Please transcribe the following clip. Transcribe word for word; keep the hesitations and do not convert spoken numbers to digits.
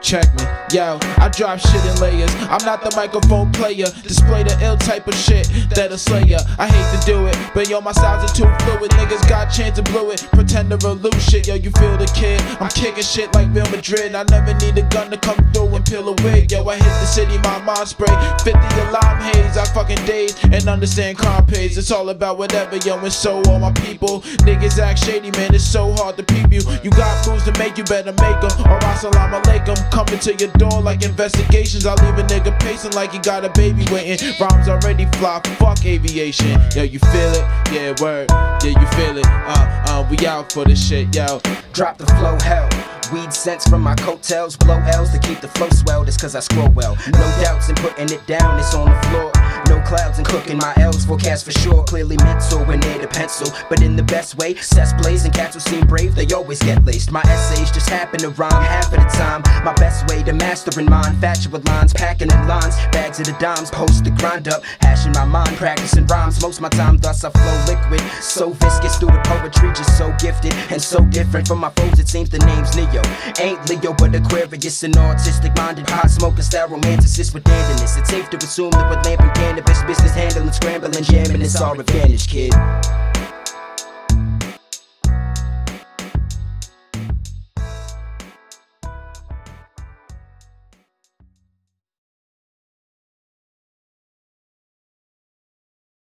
Check me, yo, I drop shit in layers. I'm not the microphone player. Display the ill type of shit that'll slay ya. I hate to do it, but yo, my styles are too fluid. Niggas got chance and blew it. Pretend to lose shit, yo, you feel the kid. I'm kicking shit like Real Madrid. I never need a gun to come through and peel a wig. Yo, I hit the city, my mind spray fifty to lime haze, I fucking daze and understand crime pays. It's all about whatever, yo, and so all my people. Niggas act shady, man, it's so hard to peep you. You got moves to make, you better make them, or assalamu alaikum. Coming to your door like investigations. I leave a nigga pacing like he got a baby waiting. Rhymes already fly, fuck aviation. Yo, you feel it? Yeah, word. Yeah, you feel it. Uh, uh, we out for this shit, yo. Drop the flow, hell. Weed scents from my coattails. Blow L's to keep the flow swell. That's cause I scroll well. No doubts in putting it down, it's on the floor. No clouds and cooking my L's, forecast for sure. Clearly mental when near the pencil, but in the best way. Sets blazing, cats who seem brave, they always get laced. My essays just happen to rhyme half of the time. My best way to mastering mine, fatuous with lines, packing in lines, bags of the dimes, post the grind up, hashing my mind, practicing rhymes most my time. Thus I flow liquid, so viscous through the poetry, just so gifted and so different from my foes. It seems the name's Neo, ain't Leo, but Aquarius, an artistic minded pot smoker style romanticist with dandiness. It's safe to assume that with lamp and cannabis, business handling, scrambling, jamming, it's our advantage, kid.